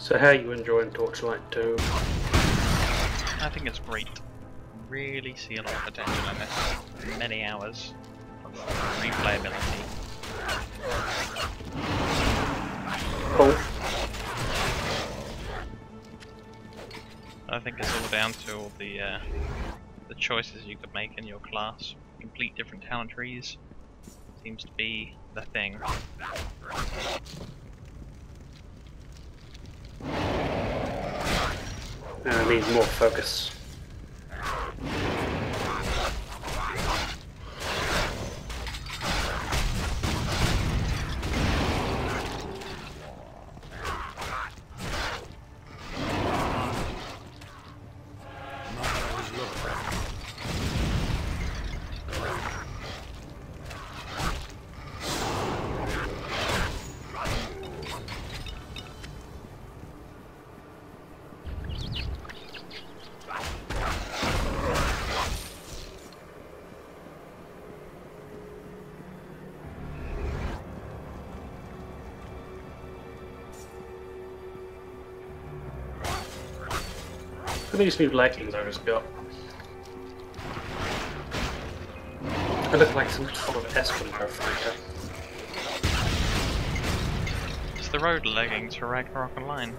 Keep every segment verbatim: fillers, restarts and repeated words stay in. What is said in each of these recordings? So how are you enjoying Torchlight two? I think it's great. Really see a lot of potential in this. Many hours of replayability. Cool. I think it's all down to all the uh, the choices you could make in your class. Complete different talent trees seems to be the thing. That means more focus. These new leggings I just got. I look like some sort of Eskimo fighter. It's the road leggings for Ragnarok Online.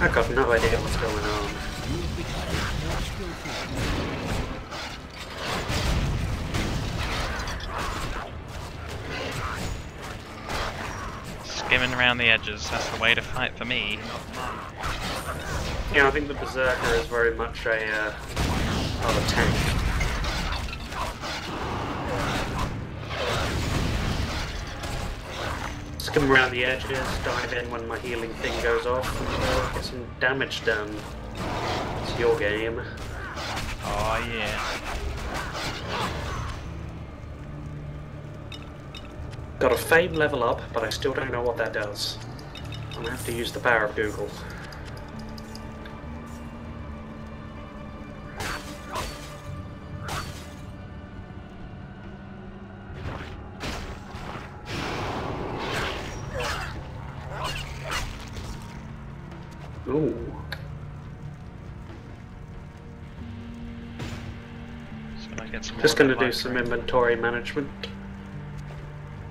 I got no idea what's going on. Skimming around the edges, that's the way to fight for me. Yeah, I think the Berserker is very much a, uh, oh, a tank. Skim around the edges, dive in when my healing thing goes off, and uh, get some damage done. It's your game. Oh yeah. Got a fame level up, but I still don't know what that does. I'm gonna have to use the power of Google. Ooh. Just going to do some inventory management.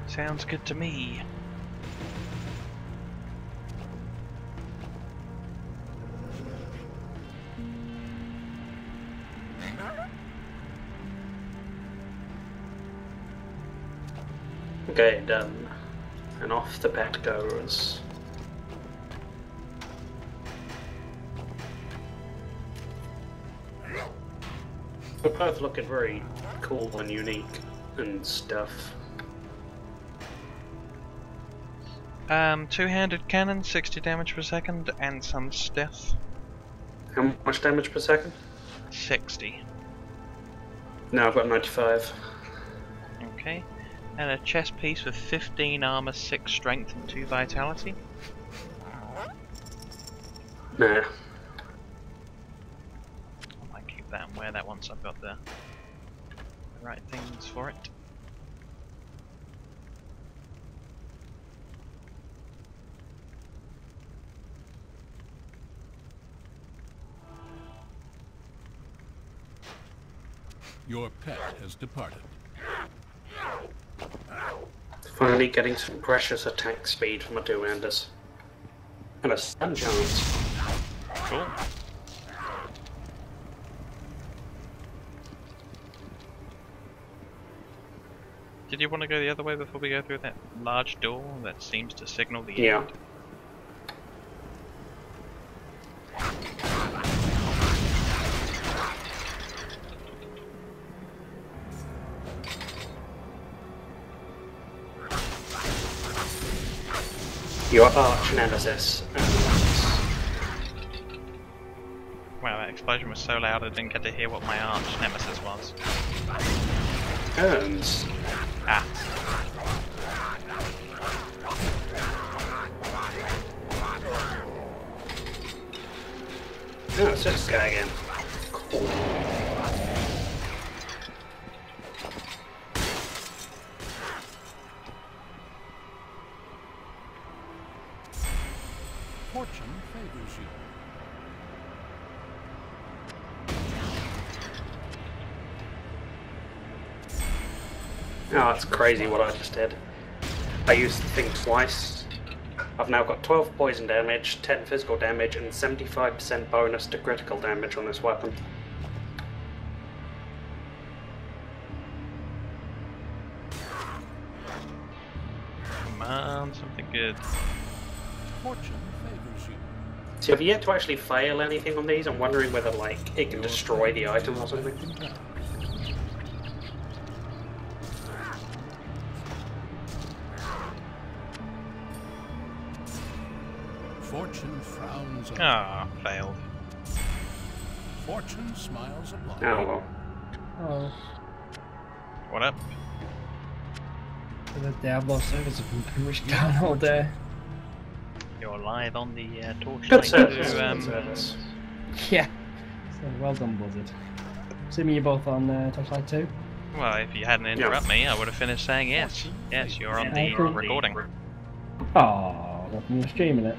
Sounds good to me. Okay, done. And off the bat goes. They're both looking very cool and unique and stuff. Um, two-handed cannon, sixty damage per second, and some stuff. How much damage per second? sixty. No, I've got ninety-five. Okay. And a chest piece with fifteen armor, six strength, and two vitality. Nah. That and wear that once I've got the, the right things for it. Your pet has departed. Finally getting some precious attack speed from my two-handers. And a stun chance. Cool. Did you want to go the other way before we go through that large door that seems to signal the yeah. end? Your arch nemesis. Wow, that explosion was so loud I didn't get to hear what my arch nemesis was. Urns. Ah. Oh, it's this guy again. Cool. Fortune favors you. Oh, that's crazy what I just did. I used the thing twice. I've now got twelve poison damage, ten physical damage, and seventy-five percent bonus to critical damage on this weapon. Come on, something good. Fortune favors you. So have you yet to actually fail anything on these? I'm wondering whether, like, it can destroy the item or something. Fortune frowns. Ah, oh, failed. Fortune smiles upon. Oh well. Oh. What up? The Diablo servers have been pretty much down all day. You're live on the uh, Torchlight two. Um, yeah. So well done, Blizzard. Assuming you're both on uh, Torchlight two. Well, if you hadn't interrupted yes. me, I would have finished saying yes. Yes, you're on yeah, the uh, recording. Oh, you're streaming it.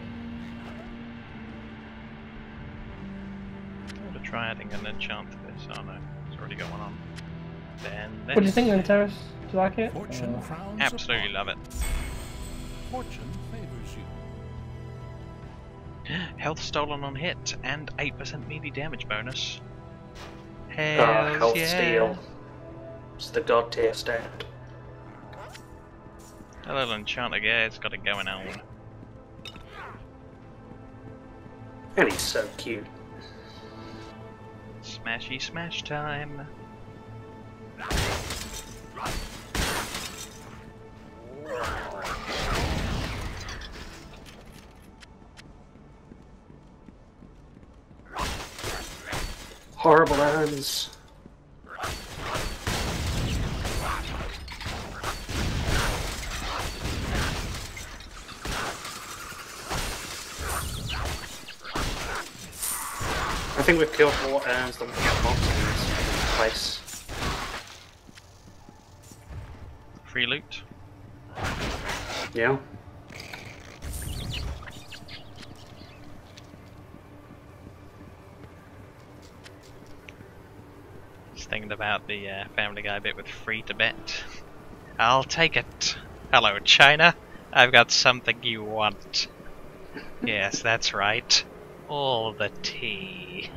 Try adding an enchant to this. Oh no, it's already got one on. Then, then what do you think then, Terrace? Do you like it? Fortune frowns absolutely upon. Love it. Fortune favors you. Health stolen on hit and eight percent melee damage bonus. Hell uh, health yeah. steal. It's the god tier stat. That little enchanter guy, it's got it going on. And he's so cute. Smashy smash time! Horrible hands! I think we've killed more erms than we have monsters in this place. Free loot? Yeah. Just thinking about the uh, Family Guy bit with free to bet. I'll take it. Hello, China. I've got something you want. Yes, that's right. All the tea.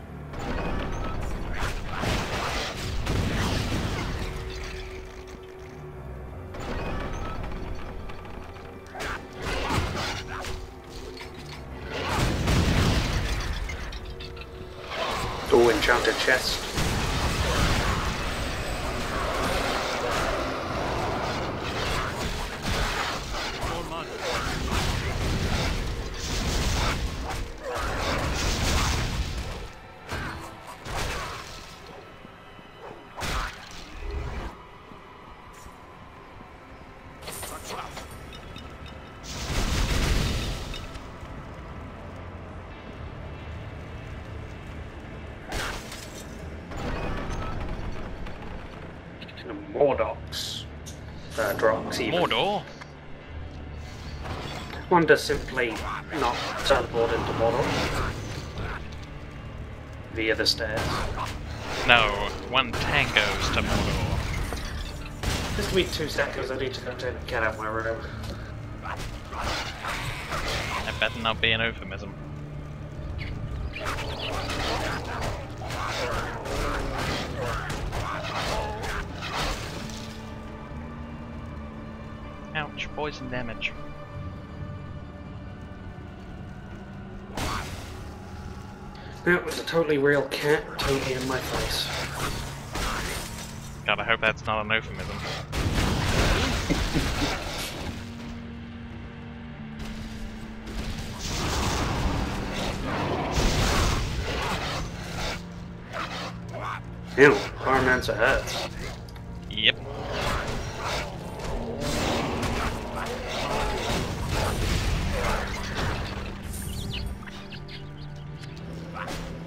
Oh, enchanted chest. Wardrox. Uh, Drox even. Mordor? One does simply not teleport into Mordor. Via the stairs. No, one tangoes to Mordor. Just give me two seconds, I need to go down and get out my room. That better not be an euphemism. Ouch, poison damage. That was a totally real cat, totally in my face. God, I hope that's not an euphemism. Ew, pyromancer hurts. Yep.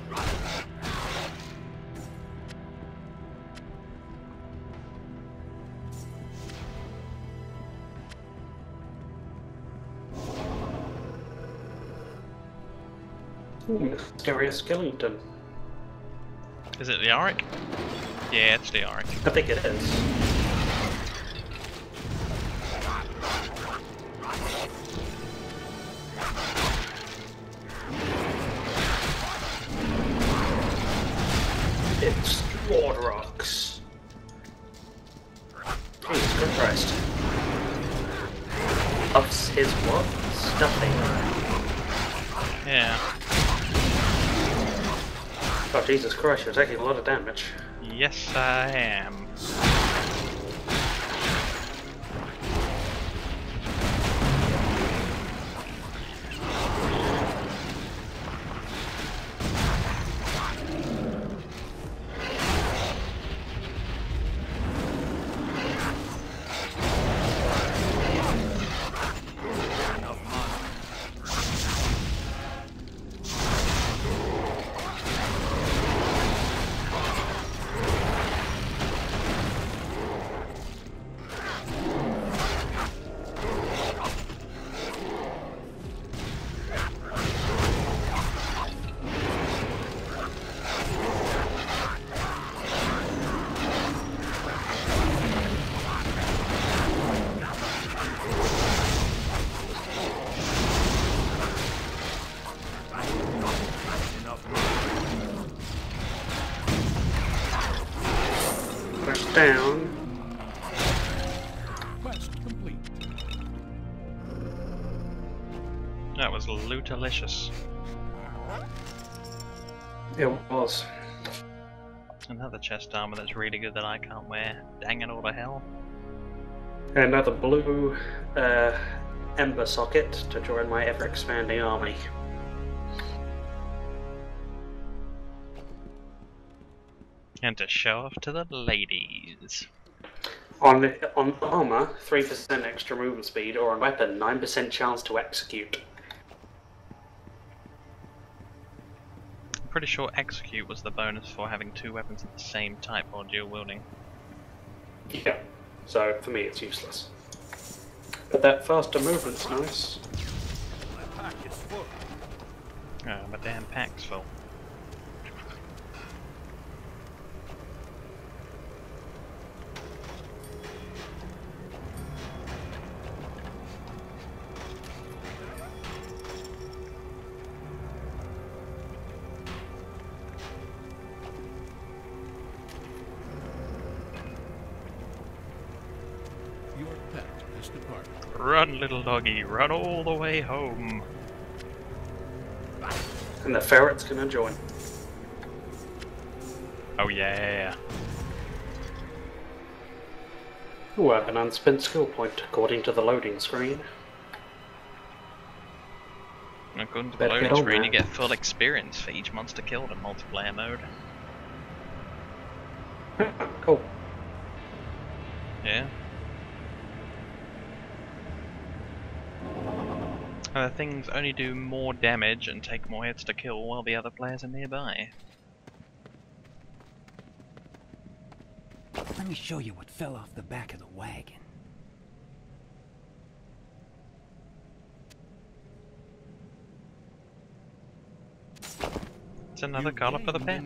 Right. Mysterious skeleton. Is it the Auric? Yeah, it's the Auric. I think it is. It's Wardrox. Jesus Christ. Ups his what? Stuffing. Yeah. Oh Jesus Christ, you're taking a lot of damage. Yes, I am. Down. Quest complete. That was lootalicious. It was. Another chest armor that's really good that I can't wear. Dang it all to hell. And another blue uh, ember socket to join my ever expanding army. And to show off to the ladies. On on armor, three percent extra movement speed, or on weapon, nine percent chance to execute. I'm pretty sure execute was the bonus for having two weapons of the same type or dual wielding. Yeah. So for me, it's useless. But that faster movement's nice. My pack is full. Oh, my damn pack's full. Run, little doggy, run all the way home. And the ferret's gonna join. Oh yeah. Ooh, I have an unspent skill point according to the loading screen. According to the loading screen, you get full experience for each monster killed in multiplayer mode. Cool. Yeah. Uh, things only do more damage and take more hits to kill while the other players are nearby. Let me show you what fell off the back of the wagon. It's another call up for the pet.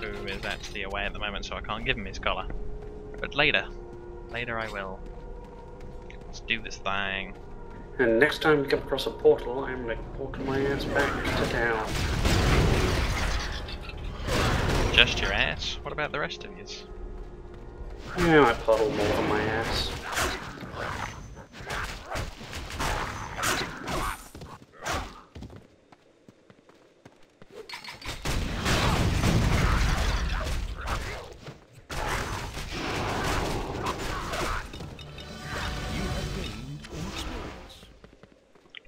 Who is actually away at the moment, so I can't give him his collar. But later. Later I will. Let's do this thing. And next time we come across a portal, I'm gonna portal my ass back to town. Just your ass? What about the rest of yours? Yeah, I puddle more than my ass.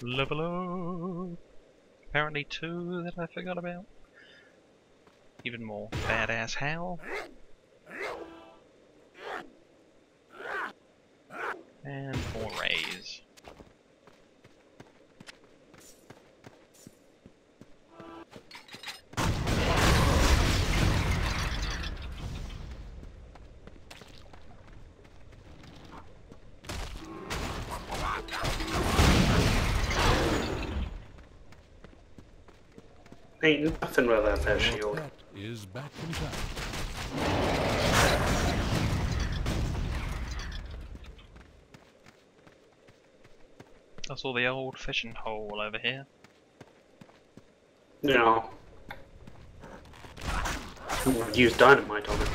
Level up! Apparently two that I forgot about. Even more badass howl. And more rays. Ain't nothing without that shield. Is back in time. That's all the old fishing hole over here. No. Use dynamite on it.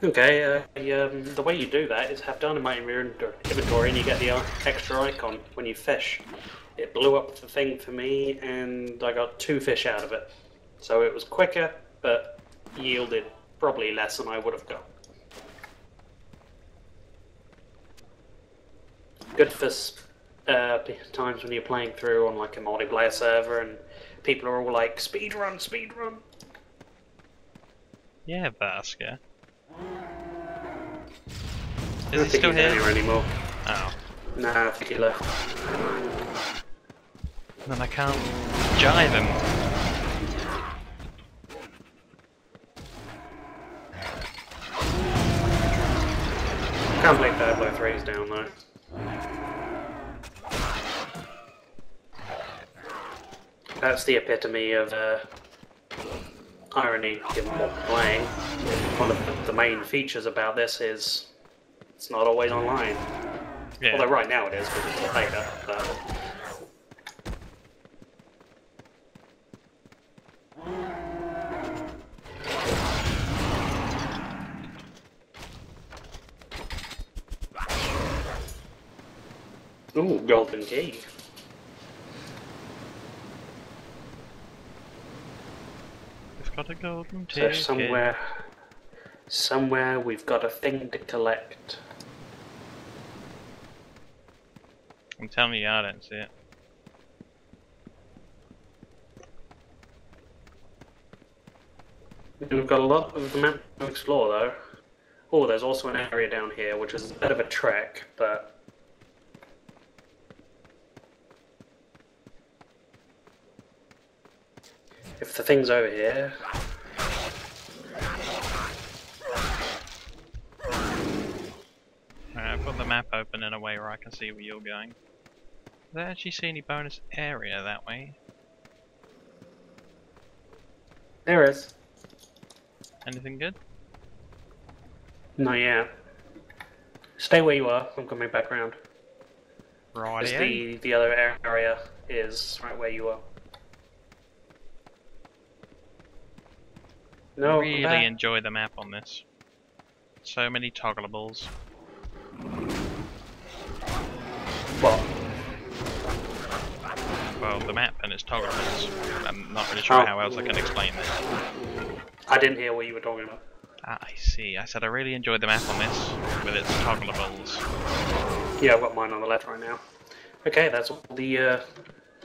Okay, uh, the, um, the way you do that is have dynamite in your inventory and you get the extra icon when you fish. It blew up the thing for me and I got two fish out of it. So it was quicker, but yielded probably less than I would have got. Good for uh, times when you're playing through on like a multiplayer server and people are all like, speed run, speed run. Yeah, Berserker. Is I don't he think still he's here? Not here anymore. Oh. Nah, I think he left. And then I can't jive him. Can't believe Diablo three is down though. That's the epitome of uh, irony in playing. One of the main features about this is it's not always online. Yeah. Although right now it is because it's a beta. But... ooh, golden key. We've got a golden key. So somewhere, somewhere we've got a thing to collect. I'm telling you, I don't see it. We've got a lot of the map to explore, though. Oh, there's also an area down here, which is a bit of a trek, but... if the thing's over here... Alright, I've got the map open in a way where I can see where you're going. Did I actually see any bonus area that way? There is. Anything good? No, yeah. Stay where you are, I'm coming back round. Right. The, the other area is right where you are. No, I really enjoy the map on this. So many toggleables. What? Well, the map and its toggleables. I'm not really sure oh. how else I can explain that. I didn't hear what you were talking about. Ah, I see. I said I really enjoyed the map on this, with its toggleables. Yeah, I've got mine on the left right now. Okay, that's all the uh,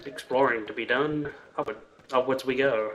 exploring to be done. Upward, upwards we go.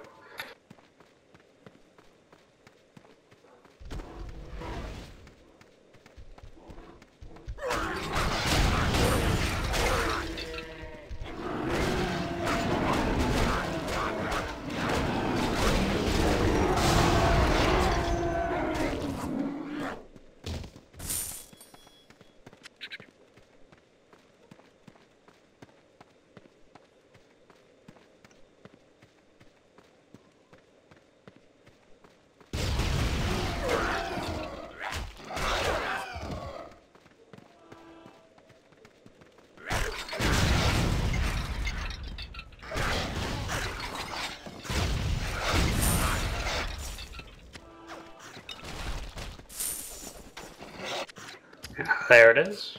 There it is.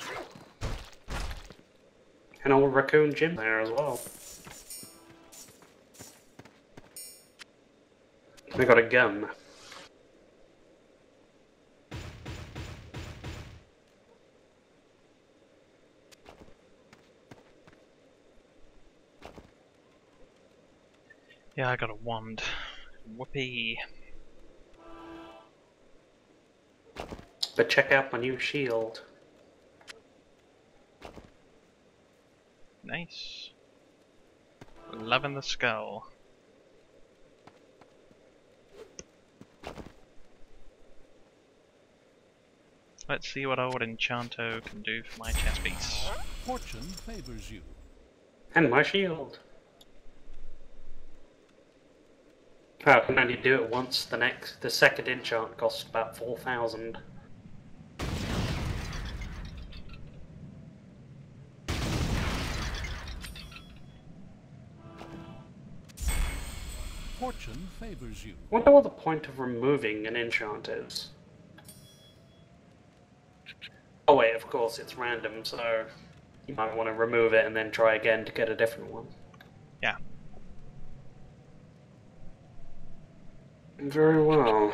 An old raccoon gym there as well. I got a gun. Yeah, I got a wand. Whoopee. But check out my new shield. Nice. Loving the skull. Let's see what old Enchanto can do for my chest piece. Fortune favors you. And my shield. I can only do it once. The next, the second enchant costs about four thousand. Fortune favors you. I wonder what the point of removing an enchant is. Oh wait, of course it's random, so you might want to remove it and then try again to get a different one. Yeah. Very well.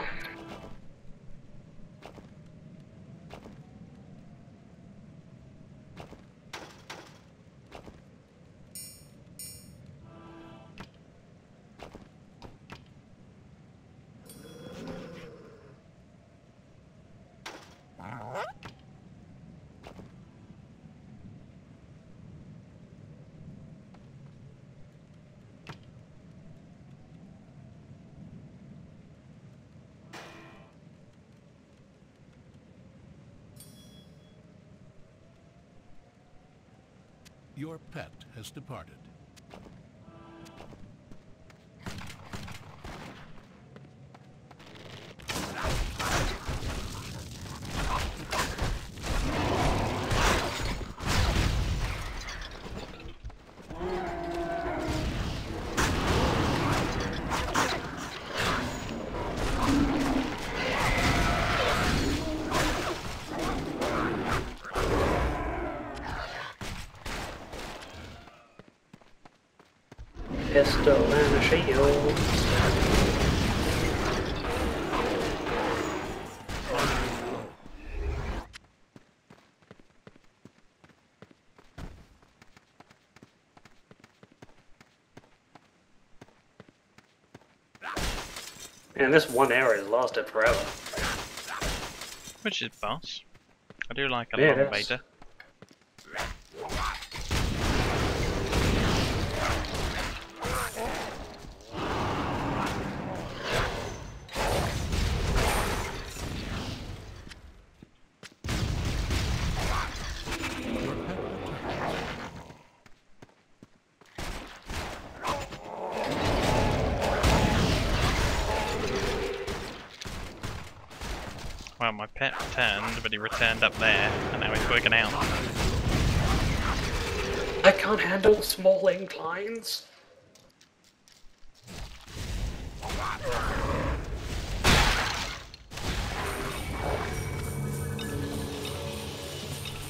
Your pet has departed. Pistol and a shield. And this one area has lasted forever. Which is boss. I do like a yeah, long beta. Well, my pet returned, but he returned up there, and now he's working out. I can't handle small inclines.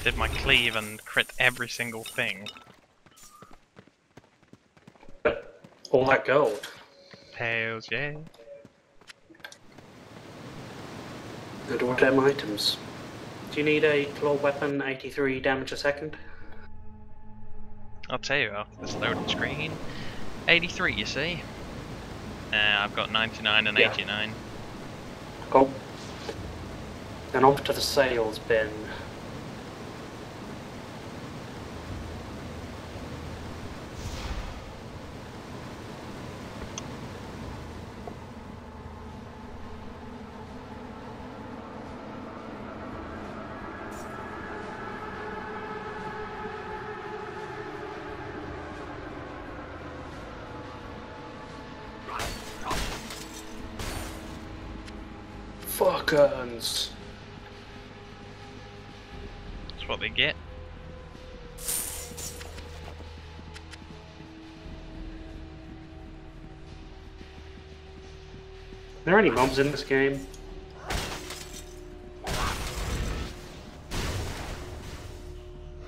Did my cleave and crit every single thing. All that gold. Hells yeah. Good damn items. Do you need a claw weapon, eighty-three damage a second? I'll tell you after this loading screen. eighty-three, you see? Uh, I've got ninety-nine and yeah. eighty-nine. Cool. And off to the sales bin. Guns. That's what they get. Are there any mobs in this game?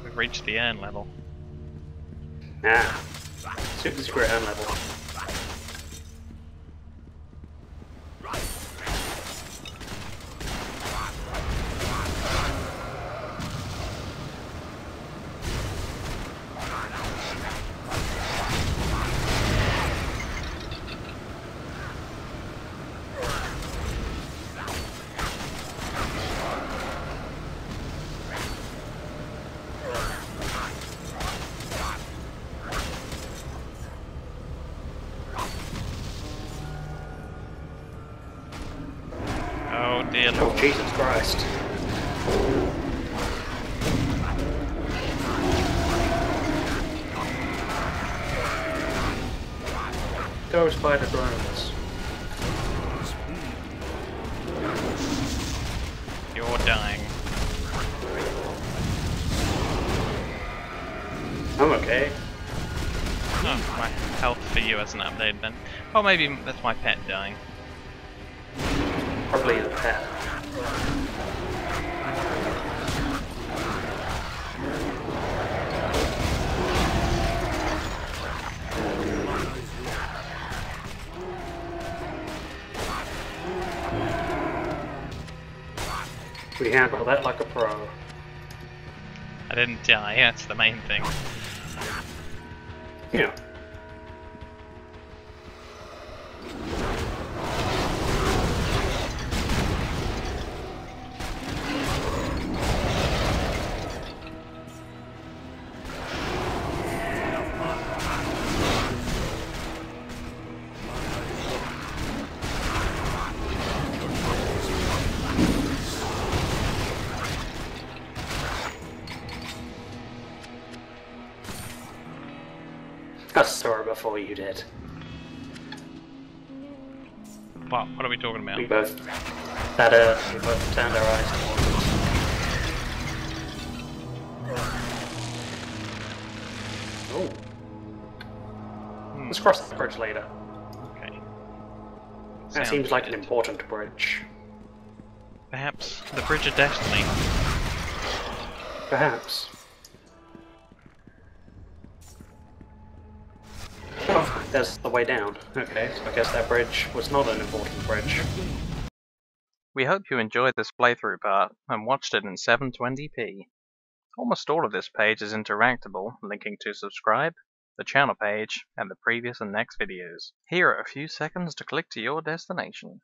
We've reached the urn level. Nah. Super secret urn level. Oh dear. Oh Jesus Christ. Go spider drones. You're dying. I'm okay. Oh, my health for you as an update then. Oh, maybe that's my pet dying. Probably the pet. We handle that like a pro. I didn't die, that's the main thing. Yeah. I saw her before you did. Wow, what are we talking about? We both that uh we both turned our eyes towards us. Oh. Hmm. Let's cross the bridge later. Okay. That Sounds seems like an important bridge. Perhaps the bridge of destiny. Perhaps. There's the way down. Okay, so I guess that bridge was not an important bridge. We hope you enjoyed this playthrough part and watched it in seven twenty p. Almost all of this page is interactable, linking to subscribe, the channel page, and the previous and next videos. Here are a few seconds to click to your destination.